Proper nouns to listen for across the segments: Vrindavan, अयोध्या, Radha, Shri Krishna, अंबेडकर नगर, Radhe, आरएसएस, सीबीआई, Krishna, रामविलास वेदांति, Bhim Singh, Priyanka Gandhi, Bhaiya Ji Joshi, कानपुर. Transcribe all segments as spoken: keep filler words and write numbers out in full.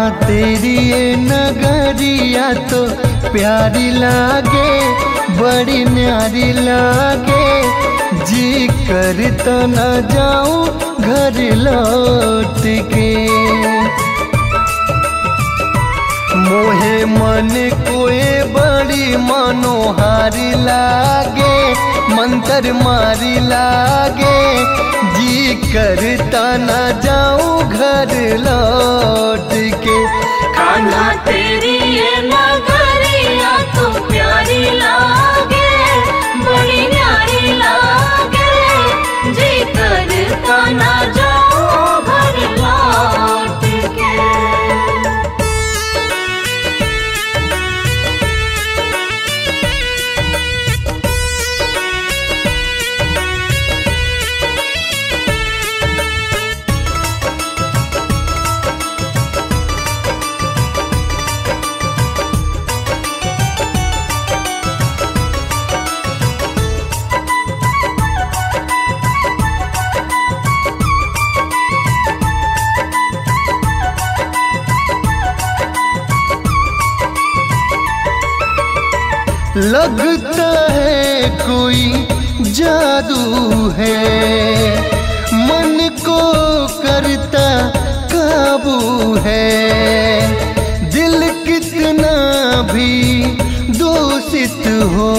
जहाँ तेरी ये नगरिया तो प्यारी लागे, बड़ी न्यारी लागे। जी करता न जाऊं घर लौट के, मोहे मन कोई बड़ी मनोहारी लागे, मंतर मारी लागे। जी करता न जाऊं घर लौट के, कान्हा तेरी ये नगरिया तो प्यारी लागे, बड़ी न्यारी लागे। जी करता न जाऊं घर लौट के। लगता है कोई जादू है, मन को करता काबू है। दिल कितना भी दूषित हो,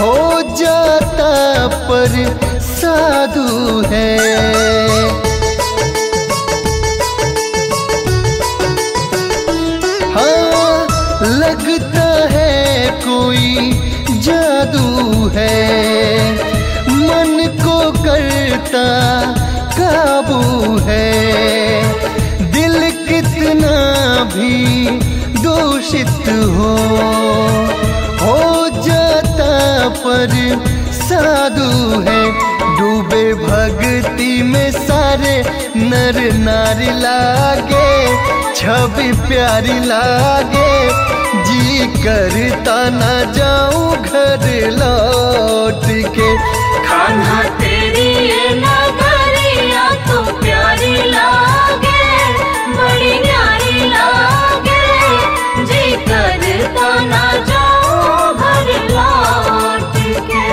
हो जाता पर साधु है। जादू है, मन को करता काबू है। दिल कितना भी दूषित हो, हो जाता पर साधु है। डूबे भक्ति में सारे नर नारी लागे, छवि प्यारी लागे। जी करता न जाऊं घर लौट के, कान्हा तेरी ये नगरिया तो प्यारी लागे, बड़ी न्यारी लागे। जी करता न जाऊं घर लौट के।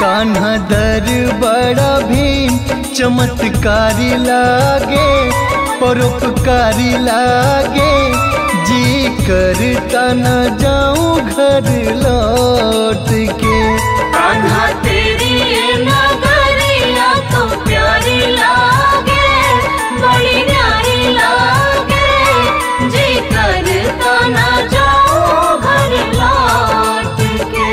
कान्हा दर बड़ा भीम चमत्कारी लागे, परोपकारी लागे। जी करता न जाऊं घर लौट के, कान्हा तेरी ये नगरिया तो प्यारी लागे, बड़ी न्यारी लागे। जी करता न जाऊं घर लौट के।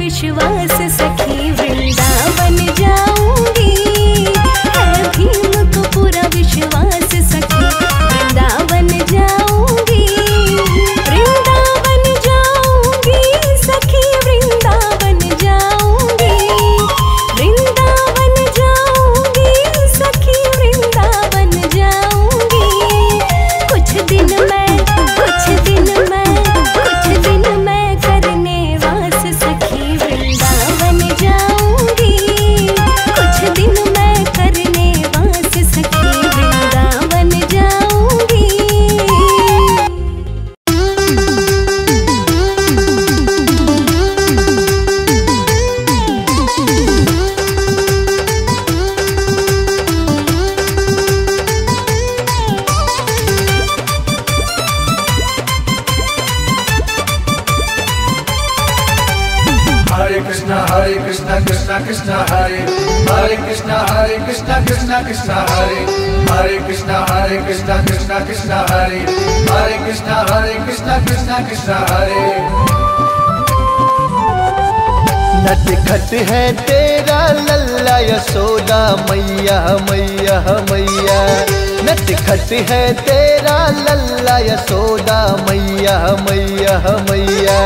विश्वास सखी वृंदावन जाऊंगी, है भीम को पूरा विश्वास सखी वृंदावन जाऊंगी, वृंदावन जाऊंगी सखी वृंदावन जाऊंगी, वृंदावन जाऊंगी सखी वृंदावन जाऊंगी। कुछ दिन मैं कुछ दिन मैं कुछ दिन मैं करने वास सखी वृंदावन जाऊंगी, कुछ दिन मैं करने वास सखी वृंदावन जाऊंगी। हरे कृष्णा हरे कृष्णा कृष्णा कृष्णा हरे हरे, कृष्णा हरे कृष्णा कृष्णा कृष्णा हरे हरे, कृष्णा हरे कृष्णा कृष्णा कृष्णा हरे हरे, कृष्णा हरे कृष्णा कृष्णा कृष्णा हरे। नटखट है तेरा लल्ला यशोदा मैया मैया मैया, नटखट है तेरा लल्ला यशोदा मैया मैया मैया।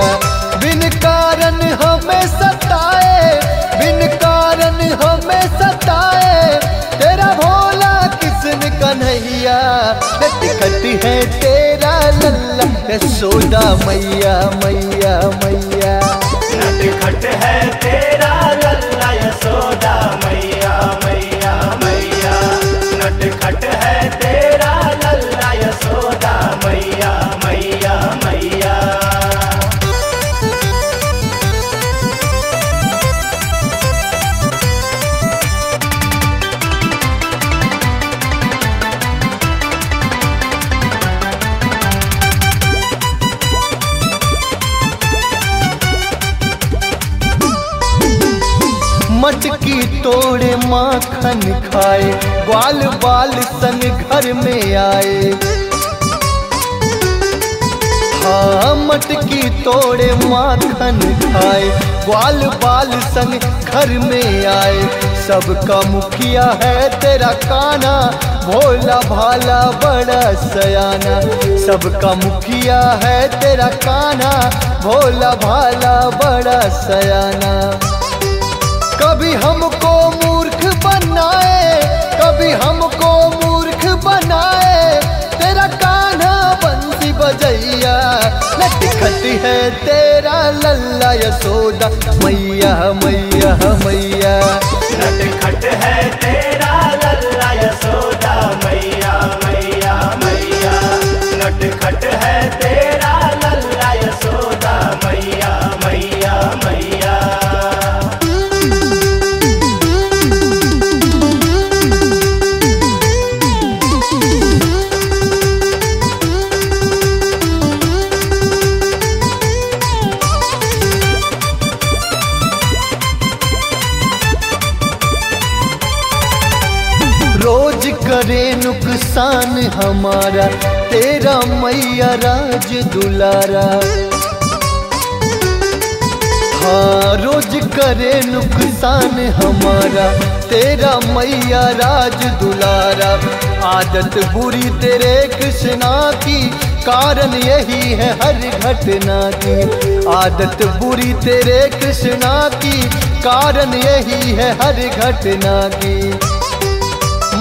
बिन कारण हमें सताए, बिन कारण हमें सताए, तेरा भोला किसन कन्हैया। नटखट है तेरा लल्ला यशोदा मैया मैया मैया, नटखट है तेरा लल्ला यशोदा मैया मैया मैया, नटखट है तेरा लल्ला यशोदा मैया मैया मैया। मटकी तोड़े माखन खाए, ग्वाल बाल सन घर में आए, हाँ मटकी तोड़े माखन खाए, ग्वाल बाल सन घर में आए। सबका मुखिया है तेरा काना, भोला भाला बड़ा सयाना, सबका मुखिया है तेरा काना, भोला भाला बड़ा सयाना। कभी हमको मूर्ख बनाए, कभी हमको मूर्ख बनाए, तेरा कान्हा बंसी बजैया। नटखट है तेरा लल्ला यशोदा मैया मैया मैया, नटखट है तेरा लल्ला यशोदा मैया मैया मैया, नटखट है तेरा लल्ला यशोदा मैया मैया मैया। करे नुकसान हमारा तेरा मैया राज दुलारा, हाँ रोज करे नुकसान हमारा तेरा मैया राज दुलारा। आदत बुरी तेरे कृष्णा की, कारण यही है हर घटना की, आदत बुरी तेरे कृष्णा की, कारण यही है हर घटना की।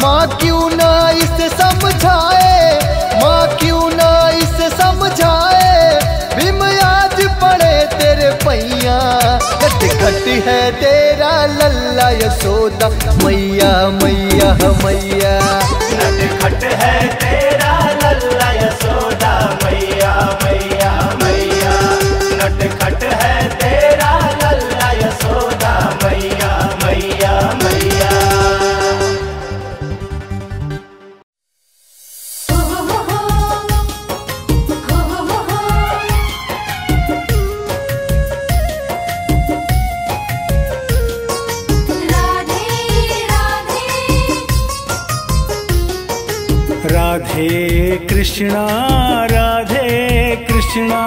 माँ क्यों ना इसे समझाए, माँ क्यों ना इसे समझाए, भीम आज पड़े तेरे पैया। नटखट है तेरा लल्ला यशोदा मैया मैया मैया, नटखट है तेरा लल्ला यशोदा मैया मैया मैया, नटखट है तेरा लल्ला यशोदा मैया मैया मैया। राधे कृष्णा राधे कृष्णा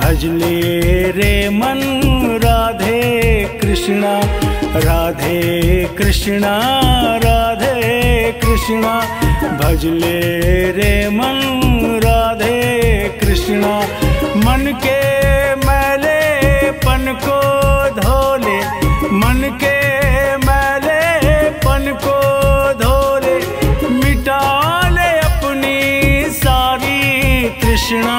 भजले रे मन राधे कृष्णा राधे कृष्णा राधे कृष्णा भजले रे मन राधे कृष्णा। मन के मैले पन को धोले, मन के मैले पन को धोले, मिटा ले अपनी सारी कृष्णा।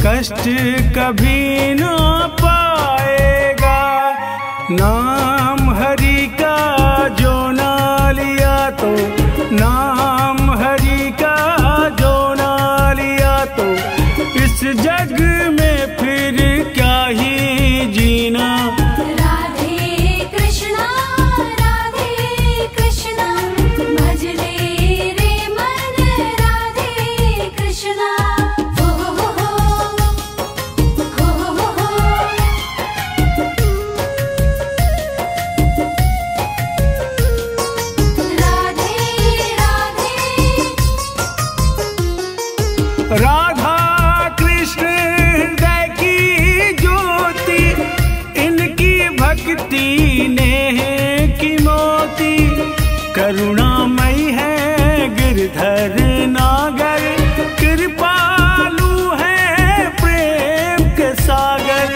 कष्ट कभी ना पाएगा, नाम हरि का जो ना लिया तो, नाम हरि का जो ना लिया तो, इस जग में फिर क्या ही जीना। राधा कृष्ण हृदय की ज्योति, इनकी भक्ति नेह की मोती, करुणामयी है गिरधर नागर, कृपालु है प्रेम के सागर।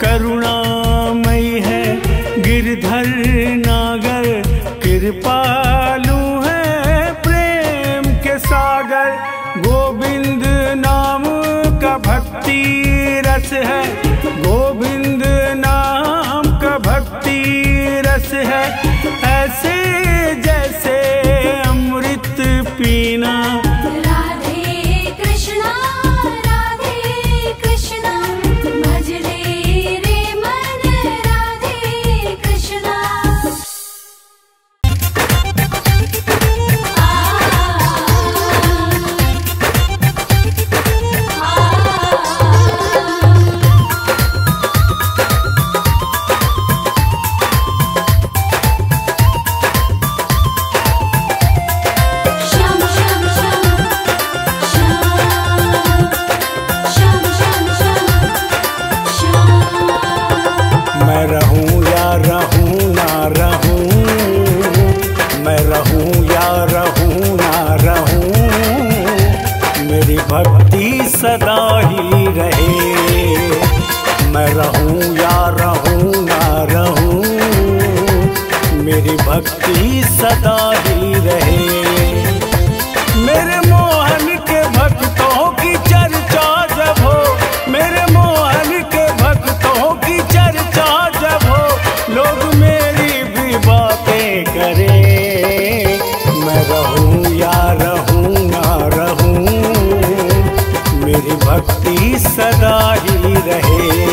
करुणामयी है गिरधर नागर, कृपालु है प्रेम के सागर। गोविंद नाम का भक्ति रस है, गोविंद नाम का भक्ति रस है, ऐसे जैसे अमृत पीना। भक्ति सदा ही रहे मेरे मोहन के भक्तों की चर्चा जब हो, मेरे मोहन के भक्तों की चर्चा जब हो, लोग मेरी भी बातें करें। मैं रहूं या रहूं ना रहूं, मेरी भक्ति सदा ही रहे।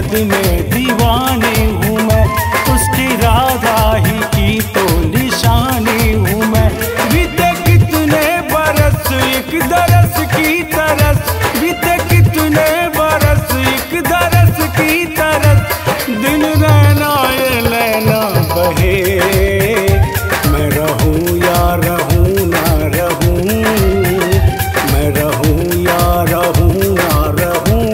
मद में दीवाने हूँ मैं, उसकी राधा ही की तो निशानी हूँ मैं। बीते कितने बरस एक दरस की तरस, बीते कितने बरस एक दरस की तरस, दिन रहना ये लेना बहे, मैं रहूँ या रहूँ ना रहूँ, मैं रहूँ या रहूँ ना रहूँ,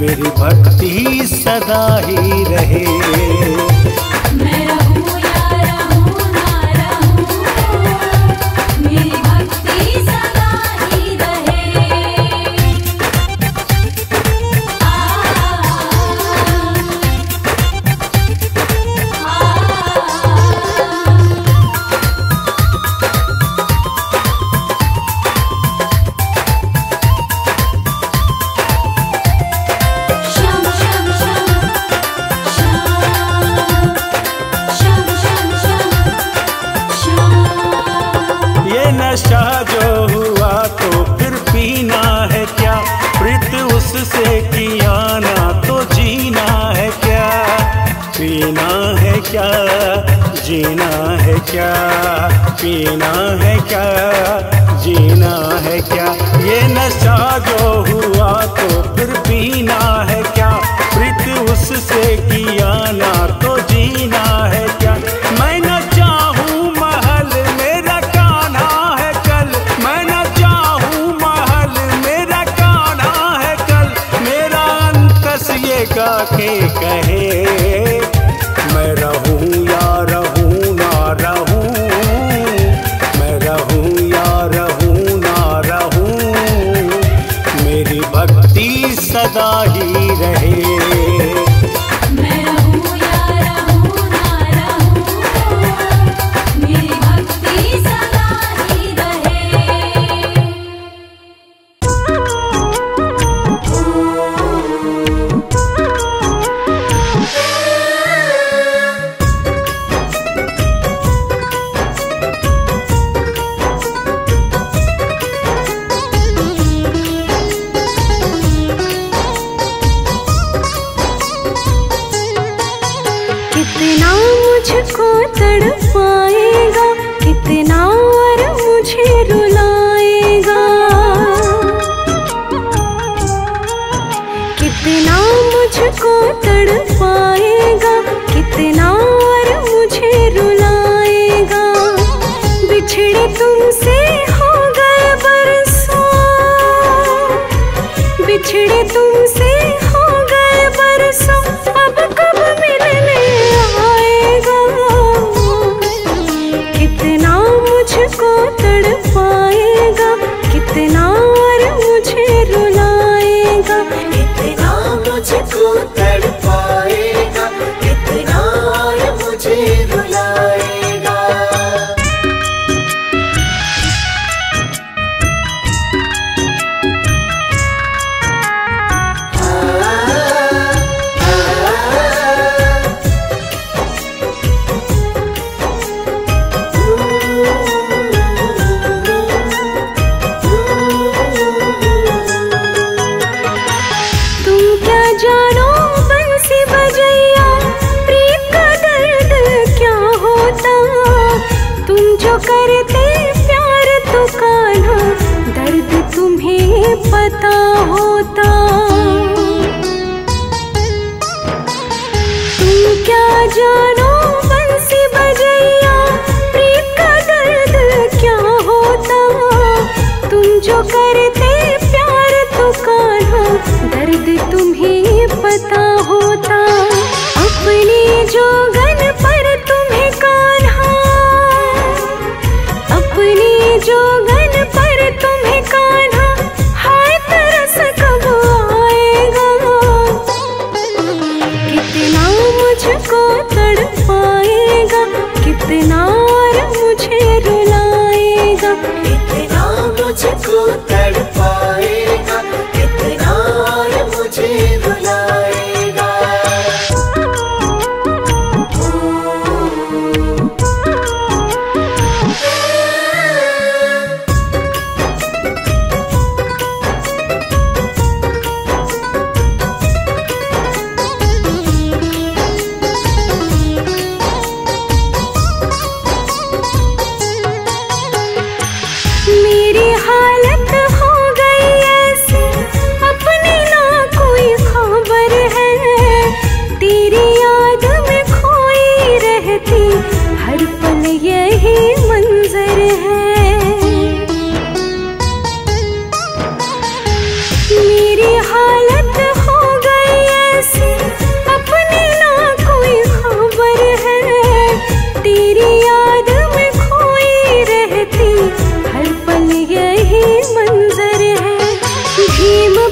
मेरी भक्ति सदा ही रहे। नशा जो हुआ तो फिर पीना है क्या, प्रीत उससे किया ना तो जीना है क्या, पीना है क्या जीना है क्या, पीना है क्या जीना है क्या, ये नशा जो हुआ तो फिर पीना है क्या, प्रीत उससे किया ना तो जीना है क्या। मैं न के कहे मैं रहूँ या रहूँ ना रहूँ, मैं रहूँ या रहूँ ना रहूँ, मेरी भक्ति सदा ही रहे।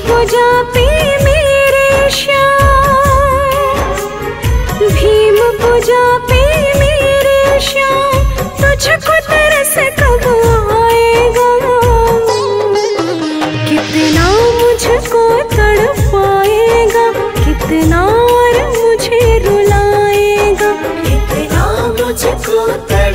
भुजा पे मेरे श्याम, भीम भुजा पे मेरे श्याम, तुझको तरस कब आएगा, कितना मुझको तड़पाएगा, कितना और मुझे रुलाएगा, कितना मुझको